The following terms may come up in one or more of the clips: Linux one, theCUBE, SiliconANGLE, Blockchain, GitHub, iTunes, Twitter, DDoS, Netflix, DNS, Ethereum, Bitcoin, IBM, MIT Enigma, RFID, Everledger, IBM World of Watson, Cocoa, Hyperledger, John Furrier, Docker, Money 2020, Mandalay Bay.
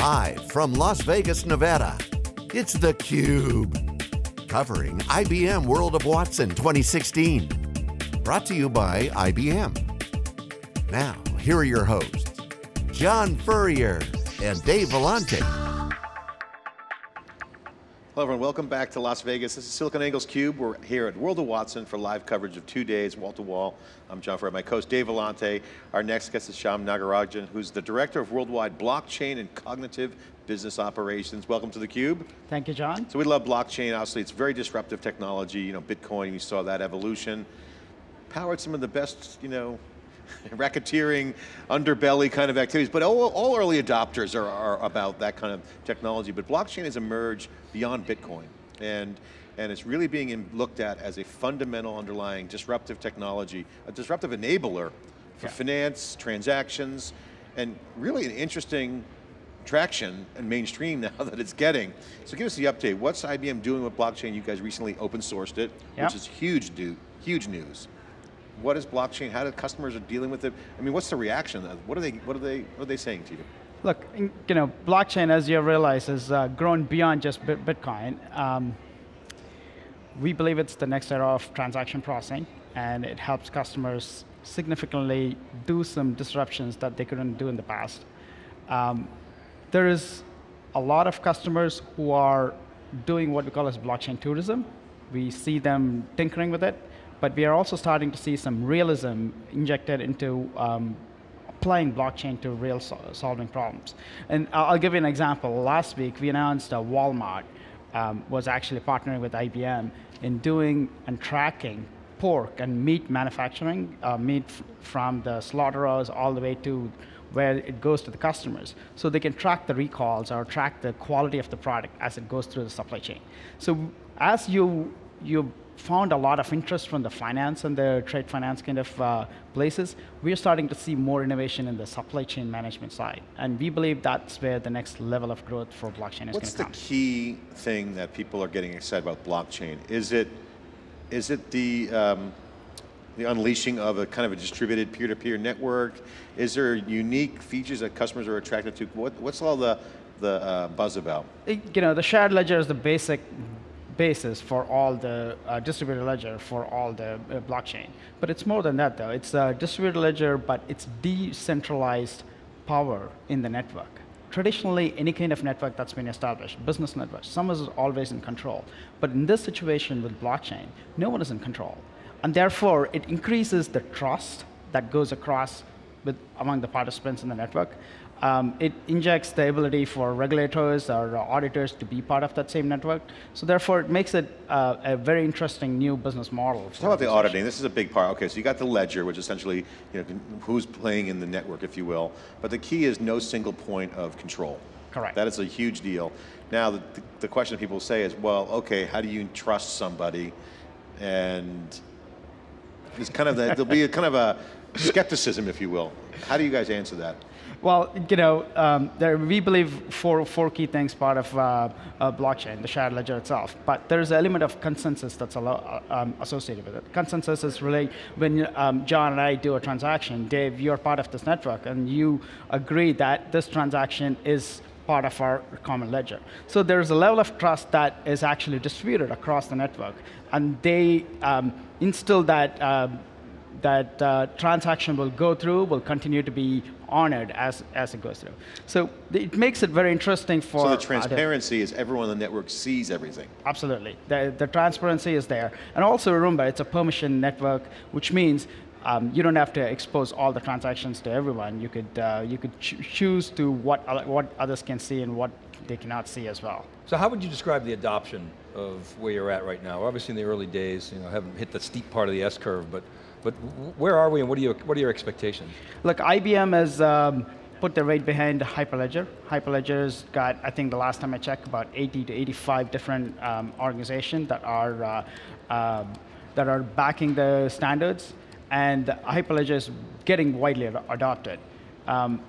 Live from Las Vegas, Nevada, it's theCUBE. Covering IBM World of Watson 2016. Brought to you by IBM. Now, here are your hosts, John Furrier and Dave Vellante. Hello everyone, welcome back to Las Vegas. This is SiliconANGLE's CUBE. We're here at World of Watson for live coverage of 2 days, wall to wall. I'm John Furrier, my co-host Dave Vellante. Our next guest is Shyam Nagarajan, who's the Director of Worldwide Blockchain and Cognitive Business Operations. Welcome to theCUBE. Thank you, John. So we love blockchain, obviously it's very disruptive technology. You know, Bitcoin, we saw that evolution. Powered some of the best, you know, racketeering, underbelly kind of activities, but all early adopters are about that kind of technology, but blockchain has emerged beyond Bitcoin, and it's really being looked at as a fundamental underlying disruptive technology, a disruptive enabler for finance, transactions, and really an interesting traction and mainstream now that it's getting. So give us the update, what's IBM doing with blockchain? You guys recently open sourced it, which is huge news. What is blockchain? How do customers are dealing with it? I mean, what's the reaction? What are they saying to you? Look, you know, blockchain, as you realize, has grown beyond just Bitcoin. We believe it's the next era of transaction processing, and it helps customers significantly do some disruptions that they couldn't do in the past. There is a lot of customers who are doing what we call as blockchain tourism. We see them tinkering with it, but we are also starting to see some realism injected into applying blockchain to real solving problems. And I'll give you an example. Last week, we announced that Walmart was actually partnering with IBM in doing and tracking pork and meat manufacturing, meat from the slaughterhouse all the way to where it goes to the customers. So they can track the recalls or track the quality of the product as it goes through the supply chain. So as you found a lot of interest from the finance and the trade finance kind of places, we're starting to see more innovation in the supply chain management side. And we believe that's where the next level of growth for blockchain is going to come. What's the key thing that people are getting excited about blockchain? Is it the unleashing of a kind of a distributed peer-to-peer network? Is there unique features that customers are attracted to? What's all the buzz about? You know, the shared ledger is the basic basis for all the distributed ledger for all the blockchain. But it's more than that though. It's a distributed ledger, but it's decentralized power in the network. Traditionally, any kind of network that's been established, business networks, someone is always in control. But in this situation with blockchain, no one is in control. And therefore, it increases the trust that goes across among the participants in the network. It injects the ability for regulators or auditors to be part of that same network. So therefore, it makes it a very interesting new business model. Let's talk about the auditing. This is a big part. Okay, so you got the ledger, which essentially, you know, who's playing in the network, if you will. But the key is no single point of control. Correct. That is a huge deal. Now, the question that people say is, well, okay, how do you trust somebody? And it's kind of there'll be a kind of a skepticism, if you will. How do you guys answer that? Well, you know, we believe four key things part of blockchain, the shared ledger itself, but there's an element of consensus that's associated with it. Consensus is really when John and I do a transaction, Dave, you're part of this network, and you agree that this transaction is part of our common ledger. So there's a level of trust that is actually distributed across the network, and they instill that transaction will go through, will continue to be honored as it goes through. So it makes it very interesting for... So the transparency is everyone on the network sees everything. Absolutely, the transparency is there. And also remember, it's a permission network, which means you don't have to expose all the transactions to everyone. You could choose to what others can see and what they cannot see as well. So how would you describe the adoption of where you're at right now? Obviously in the early days, you know, haven't hit the steep part of the S curve, but where are we and what are your expectations? Look, IBM has put their weight behind Hyperledger. Hyperledger's got, I think the last time I checked, about 80 to 85 different organizations that are backing the standards, and Hyperledger is getting widely adopted.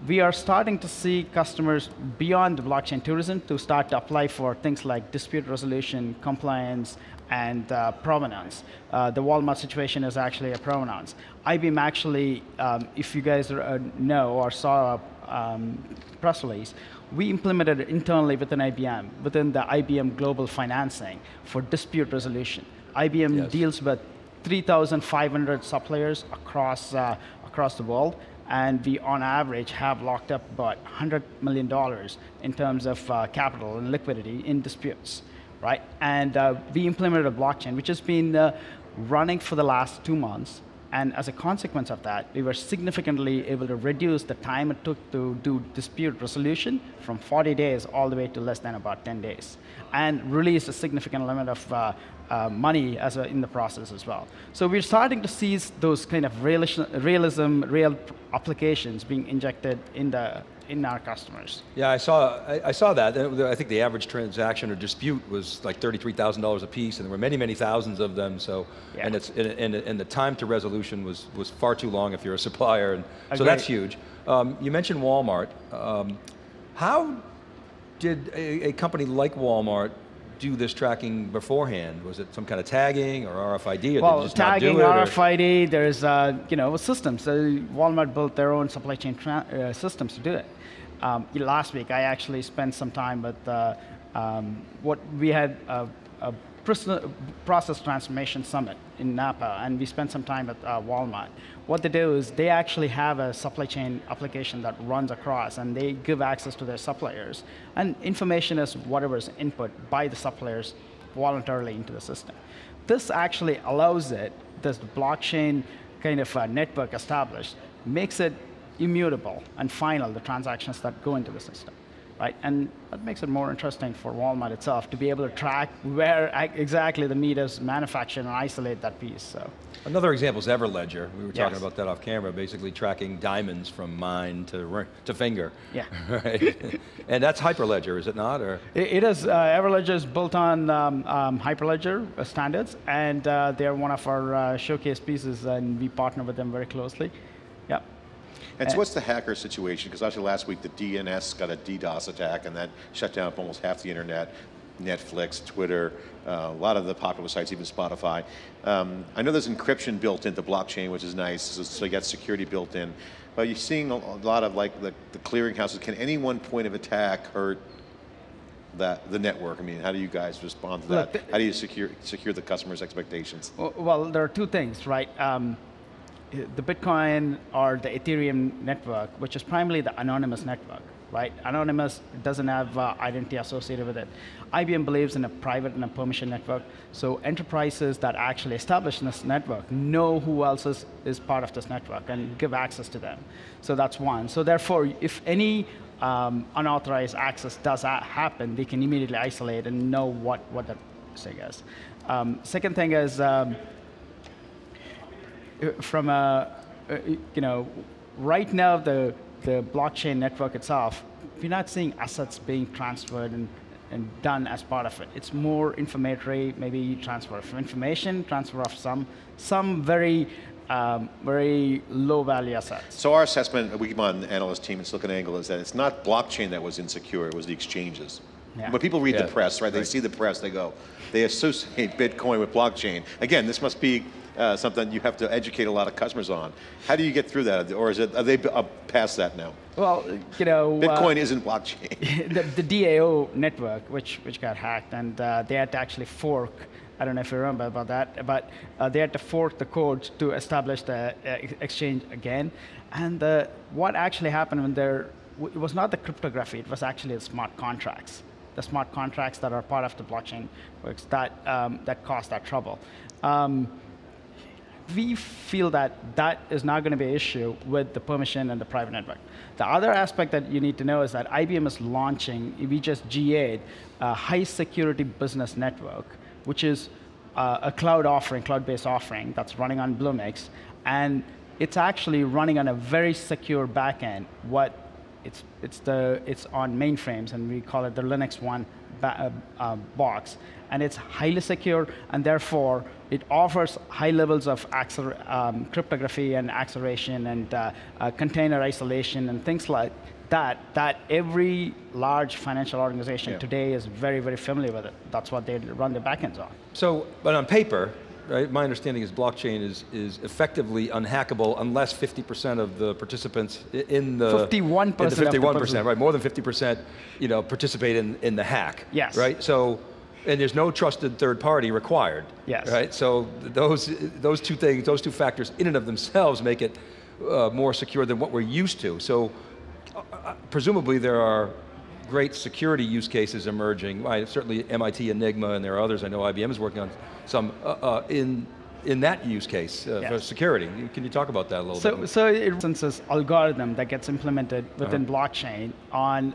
We are starting to see customers beyond the blockchain tourism to start to apply for things like dispute resolution, compliance, and provenance. The Walmart situation is actually a provenance. IBM actually, if you guys know or saw press release, we implemented it internally within IBM, within the IBM global financing for dispute resolution. IBM deals with 3,500 suppliers across the world, and we, on average, have locked up about $100 million in terms of capital and liquidity in disputes, right? And we implemented a blockchain, which has been running for the last 2 months, and as a consequence of that, we were significantly able to reduce the time it took to do dispute resolution from 40 days all the way to less than about 10 days, and released a significant limit of money as in the process as well. So we're starting to see those kind of real applications being injected in the in our customers. Yeah, I saw that. I think the average transaction or dispute was like $33,000 a piece, and there were many, many thousands of them. So, and the time to resolution was far too long if you're a supplier, and so that's huge. You mentioned Walmart. How did a company like Walmart do this tracking beforehand? Was it some kind of tagging or RFID? Or well, tagging, RFID. There's you know, systems. So Walmart built their own supply chain systems to do it. Last week, I actually spent some time with what we had a process transformation summit in Napa, and we spent some time at Walmart. What they do is they actually have a supply chain application that runs across, and they give access to their suppliers. And information is whatever's input by the suppliers voluntarily into the system. This actually allows it, this blockchain kind of network established, makes it immutable and final, the transactions that go into the system. Right? And that makes it more interesting for Walmart itself to be able to track where exactly the meat is manufactured and isolate that piece. So another example is Everledger. We were talking about that off camera, basically tracking diamonds from mine to finger. Yeah. Right? And that's Hyperledger, is it not? Or it is. Everledger is built on Hyperledger standards, and they're one of our showcase pieces, and we partner with them very closely. Yep. And so what's the hacker situation? Because actually last week the DNS got a DDoS attack, and that shut down almost half the internet, Netflix, Twitter, a lot of the popular sites, even Spotify. I know there's encryption built into blockchain, which is nice, so you got security built in. But you're seeing a lot of like the clearinghouses. Can any one point of attack hurt the network? I mean, how do you guys respond to that? How do you secure the customer's expectations? Well, there are two things, right? The Bitcoin or the Ethereum network, which is primarily the anonymous network, right? Anonymous doesn't have identity associated with it. IBM believes in a private and a permission network, so enterprises that actually establish this network know who else is part of this network and give access to them. So that's one. So therefore, if any unauthorized access does happen, they can immediately isolate and know what that thing is. Second thing is, from a, you know, right now the blockchain network itself, we're not seeing assets being transferred and done as part of it. It's more informatory, maybe transfer of information, transfer of some very, very low value assets. So our assessment, we keep on the analyst team at SiliconANGLE, is that it's not blockchain that was insecure, it was the exchanges. Yeah. But people read the press, right? They see the press, they go, they associate Bitcoin with blockchain. Again, this must be something you have to educate a lot of customers on. How do you get through that? Or is it, are they past that now? Well, you know, Bitcoin isn't blockchain. The DAO network, which got hacked, and they had to actually fork. I don't know if you remember about that, but they had to fork the code to establish the exchange again. And what actually happened when there, it was not the cryptography, it was actually the smart contracts. The smart contracts that are part of the blockchain works that that caused that trouble. We feel that that is not going to be an issue with the permission and the private network. The other aspect that you need to know is that IBM is launching, we just GA'd, a high security business network, which is a cloud offering, cloud-based offering that's running on Bluemix, and it's actually running on a very secure backend. It's on mainframes, and we call it the Linux one box, and it's highly secure, and therefore it offers high levels of cryptography and acceleration and container isolation and things like that. That every large financial organization today is very, very familiar with it. That's what they run their backends on. So, but on paper, right? My understanding is blockchain is effectively unhackable unless 50% of the participants in the 51%, right? More than 50%, you know, participate in the hack. Yes. Right. So, and there's no trusted third party required. Yes. Right. So those two things, those two factors, in and of themselves, make it more secure than what we're used to. So, presumably there are great security use cases emerging. Certainly MIT Enigma, and there are others. I know IBM is working on some in that use case for security. Can you talk about that a little bit? So it since this algorithm that gets implemented within blockchain on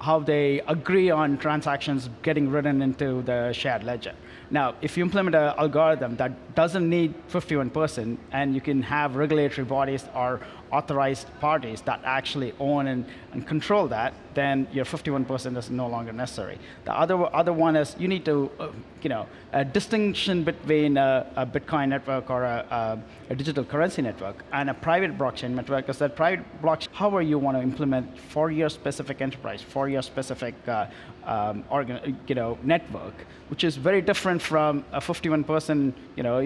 how they agree on transactions getting written into the shared ledger. Now, if you implement an algorithm that doesn't need 51%, and you can have regulatory bodies or authorized parties that actually own and control that, then your 51% is no longer necessary. The other one is you need to, a distinction between a Bitcoin network or a digital currency network and a private blockchain network is that private blockchain, however you want to implement for your specific enterprise, for your specific network, which is very different from a 51%,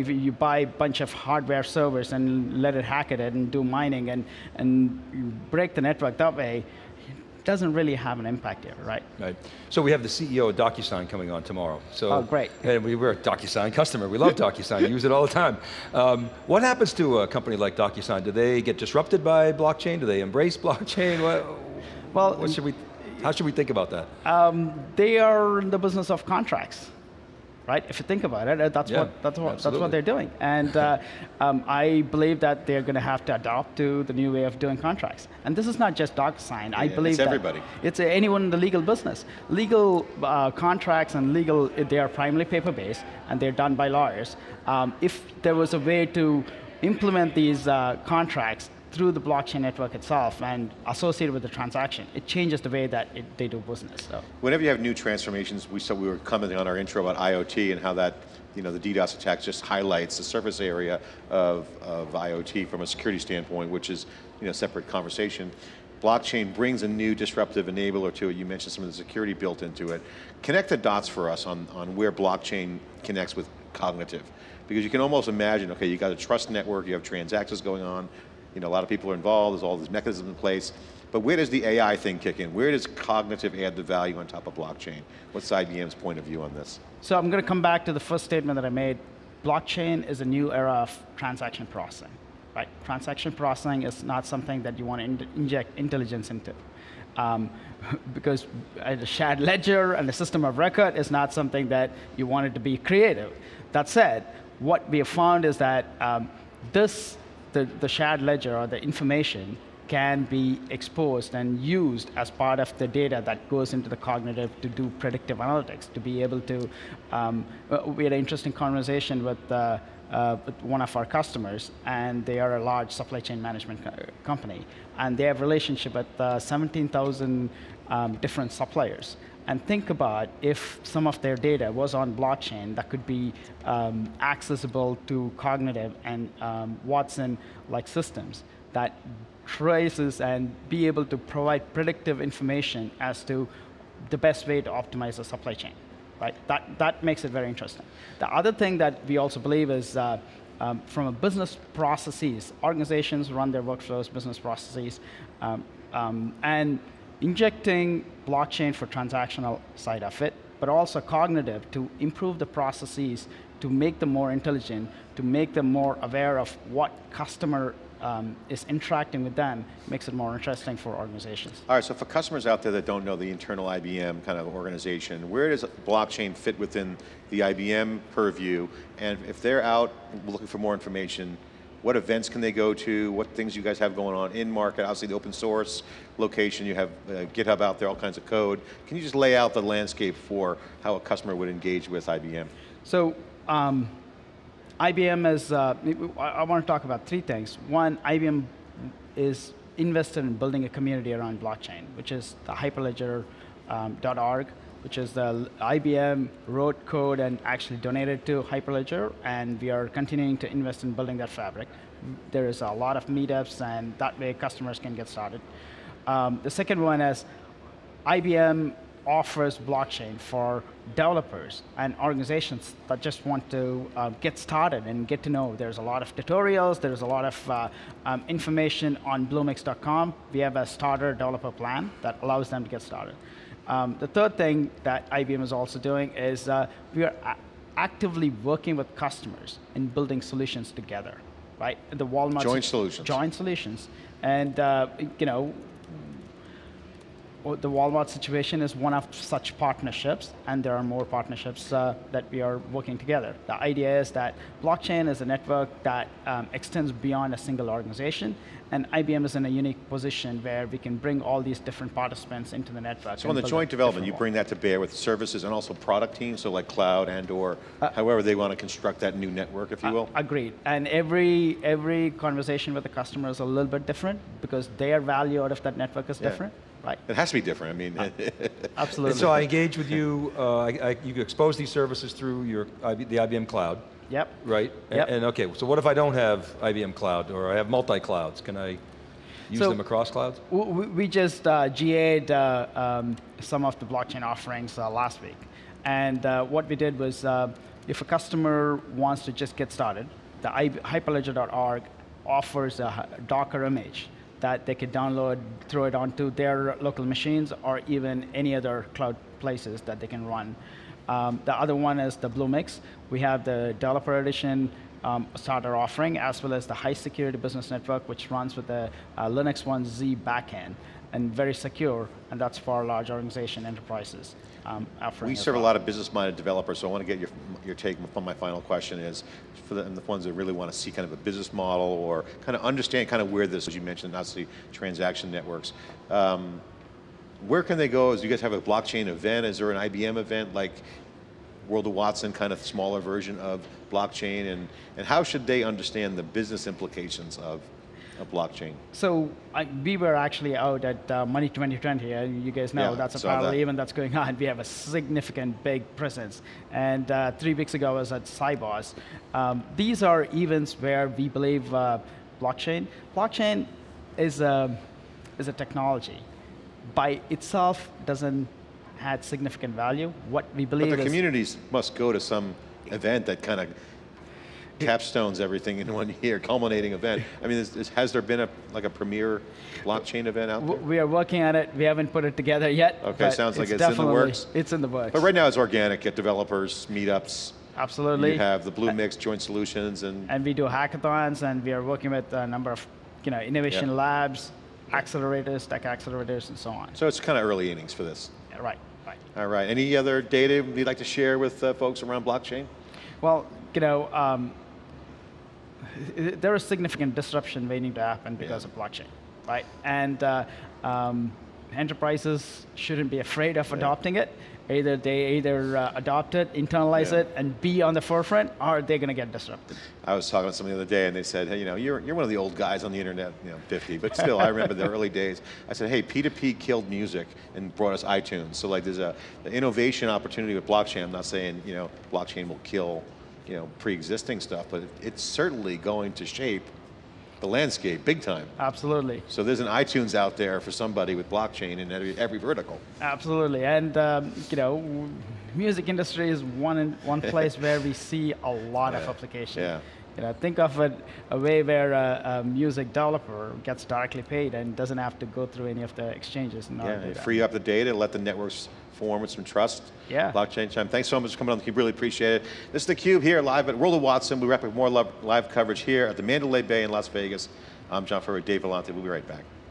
if you buy a bunch of hardware servers and let it hack it and do mining and break the network that way, it doesn't really have an impact here, right? Right. So we have the CEO of DocuSign coming on tomorrow. So, oh, great. And we're a DocuSign customer. We love DocuSign, use it all the time. What happens to a company like DocuSign? Do they get disrupted by blockchain? Do they embrace blockchain? What should we? How should we think about that? They are in the business of contracts, right? If you think about it, that's what they're doing. And I believe that they're going to have to adopt to the new way of doing contracts. And this is not just DocuSign. Yeah, I believe it's everybody. It's anyone in the legal business. Legal contracts and legal, they are primarily paper-based, and they're done by lawyers. If there was a way to implement these contracts through the blockchain network itself and associated with the transaction, it changes the way that they do business. So, whenever you have new transformations, we were commenting on our intro about IoT and how that, the DDoS attack just highlights the surface area of IoT from a security standpoint, which is, separate conversation. Blockchain brings a new disruptive enabler to it. You mentioned some of the security built into it. Connect the dots for us on where blockchain connects with cognitive, because you can almost imagine, okay, you got a trust network, you have transactions going on. A lot of people are involved, there's all these mechanisms in place, but where does the AI thing kick in? Where does cognitive add the value on top of blockchain? What's IBM's point of view on this? So I'm going to come back to the first statement that I made. Blockchain is a new era of transaction processing, right? Transaction processing is not something that you want to inject intelligence into. Because a shared ledger and a system of record is not something that you want it to be creative. That said, what we have found is that the shared ledger or the information can be exposed and used as part of the data that goes into the cognitive to do predictive analytics, to be able to, we had an interesting conversation with one of our customers, and they are a large supply chain management company, and they have relationship with 17,000 different suppliers. And think about if some of their data was on blockchain that could be accessible to cognitive and Watson-like systems that traces and be able to provide predictive information as to the best way to optimize the supply chain, right? That makes it very interesting. The other thing that we also believe is from a business processes, organizations run their workflows, business processes, and injecting blockchain for transactional side of it, but also cognitive to improve the processes, to make them more intelligent, to make them more aware of what customer is interacting with them, makes it more interesting for organizations. All right, so for customers out there that don't know the internal IBM kind of organization, where does blockchain fit within the IBM purview? And if they're out looking for more information, what events can they go to? What things you guys have going on in market? Obviously the open source location, you have GitHub out there, all kinds of code. Can you just lay out the landscape for how a customer would engage with IBM? So IBM is, I want to talk about three things. One, IBM is invested in building a community around blockchain, which is the hyperledger.org, which is the IBM wrote code and actually donated to Hyperledger, and we are continuing to invest in building that fabric. There is a lot of meetups, and that way customers can get started. The second one is IBM offers blockchain for developers and organizations that just want to get started and get to know. There's a lot of tutorials, there's a lot of information on Bluemix.com. We have a starter developer plan that allows them to get started. The third thing that IBM is also doing is we are actively working with customers in building solutions together, right? The Walmart joint solutions, and the Walmart situation is one of such partnerships, and there are more partnerships that we are working together. The idea is that blockchain is a network that extends beyond a single organization, and IBM is in a unique position where we can bring all these different participants into the network. So on the joint development, you bring that to bear with services and also product teams, so like cloud and or however they want to construct that new network, if you will? Agreed, and every conversation with the customer is a little bit different because their value out of that network is different. Right. It has to be different, I mean. Absolutely. And so I engage with you, you expose these services through your, the IBM cloud. Yep. Right? Yep. And okay, so what if I don't have IBM cloud or I have multi-clouds? Can I use them across clouds? We just GA'd some of the blockchain offerings last week. And what we did was, if a customer wants to just get started, the hyperledger.org offers a Docker image that they could download, throw it onto their local machines or even any other cloud places that they can run. The other one is the Bluemix. We have the developer edition starter offering as well as the high security business network which runs with the Linux one Z backend and very secure, and that's for large organization enterprises. We serve a lot of business-minded developers, so I want to get your take on my final question is, for the ones that really want to see kind of a business model or kind of understand kind of where this, as you mentioned, obviously transaction networks. Where can they go? As you guys have a blockchain event, is there an IBM event like World of Watson, kind of smaller version of blockchain, and how should they understand the business implications of a blockchain? So we were actually out at Money 2020, you guys know that's a parallel event that's going on. We have a significant big presence. And 3 weeks ago I was at Cybos. These are events where we believe blockchain is a technology. By itself doesn't add significant value. What we believe is- But the communities must go to some event that kind of capstones everything in one year, culminating event. I mean, has there been like a premier blockchain event out there? We are working on it. We haven't put it together yet. Okay, sounds like it's in the works. It's in the works. But right now it's organic at developers, meetups. Absolutely. You have the Bluemix joint solutions. And we do hackathons, and we are working with a number of innovation labs, accelerators, tech accelerators, and so on. So it's kind of early innings for this. Yeah, right. All right, any other data you'd like to share with folks around blockchain? Well, there is significant disruption waiting to happen because of blockchain, right? And enterprises shouldn't be afraid of adopting it. Either they adopt it, internalize it, and be on the forefront, or they're going to get disrupted. I was talking to somebody the other day, and they said, hey, you're one of the old guys on the internet, 50, but still, I remember the early days. I said, hey, P2P killed music and brought us iTunes. So like, there's an innovation opportunity with blockchain. I'm not saying blockchain will kill pre-existing stuff, but it's certainly going to shape the landscape big time. Absolutely. So there's an iTunes out there for somebody with blockchain in every vertical. Absolutely, and music industry is one place where we see a lot of application. Yeah. Think of it a way where a music developer gets directly paid and doesn't have to go through any of the exchanges. And free up the data, let the networks form with some trust. Yeah. Blockchain time. Thanks so much for coming on theCUBE, really appreciate it. This is theCUBE here live at World of Watson. We'll wrap up more live coverage here at the Mandalay Bay in Las Vegas. I'm John Furrier, Dave Vellante, we'll be right back.